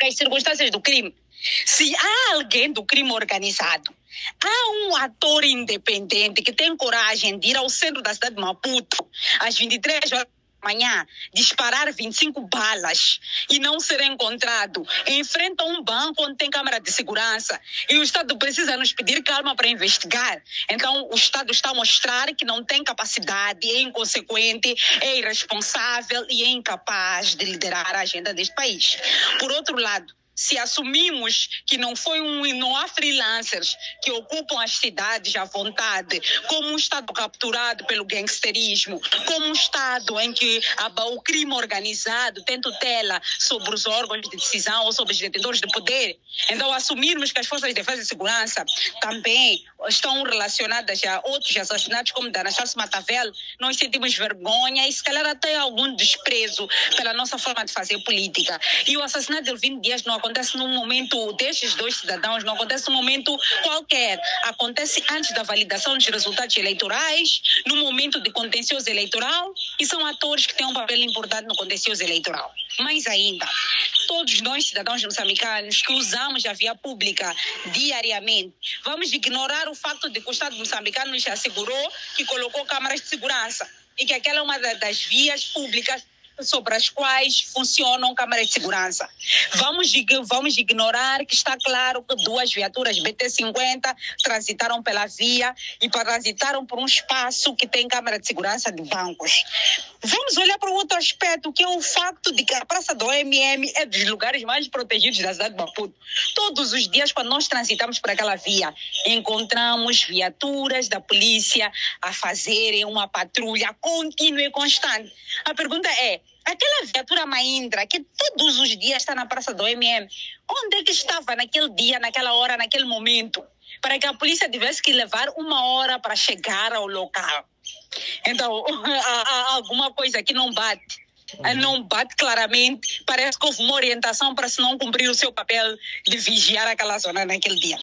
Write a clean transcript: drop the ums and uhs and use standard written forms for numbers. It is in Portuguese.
porque as circunstâncias do crime, se há alguém do crime organizado, há um ator independente que tem coragem de ir ao centro da cidade de Maputo às 23 horas da manhã, disparar 25 balas e não ser encontrado, enfrenta um banco onde tem câmara de segurança e o Estado precisa nos pedir calma para investigar. Então o Estado está a mostrar que não tem capacidade, é inconsequente, é irresponsável e é incapaz de liderar a agenda deste país. Por outro lado, se assumimos que não há freelancers que ocupam as cidades à vontade, como um Estado capturado pelo gangsterismo, como um Estado em que o crime organizado tem tutela sobre os órgãos de decisão ou sobre os detentores de poder, então assumirmos que as forças de defesa e segurança também estão relacionadas a outros assassinatos como o da Anastácio Matavel, nós sentimos vergonha e se calhar até algum desprezo pela nossa forma de fazer política. E o assassinato de Elvino Dias não acontece num momento destes dois cidadãos, não acontece num momento qualquer. Acontece antes da validação dos resultados eleitorais, no momento de contencioso eleitoral, e são atores que têm um papel importante no contencioso eleitoral. Mais ainda, todos nós, cidadãos moçambicanos, que usamos a via pública diariamente, vamos ignorar o facto de que o Estado moçambicano nos assegurou que colocou câmaras de segurança e que aquela é uma das vias públicas sobre as quais funcionam câmaras de segurança. Vamos ignorar que está claro que 2 viaturas BT-50 transitaram pela via e transitaram por um espaço que tem câmara de segurança de bancos. Vamos olhar para outro aspecto, que é o facto de que a praça do OMM é dos lugares mais protegidos da cidade de Maputo. Todos os dias, quando nós transitamos por aquela via, encontramos viaturas da polícia a fazerem uma patrulha contínua e constante. A pergunta é: aquela viatura Mahindra, que todos os dias está na praça do OMM, onde é que estava naquele dia, naquela hora, naquele momento, para que a polícia tivesse que levar 1 hora para chegar ao local? Então, há alguma coisa que não bate. Não bate claramente. Parece que houve uma orientação para se não cumprir o seu papel de vigiar aquela zona naquele dia.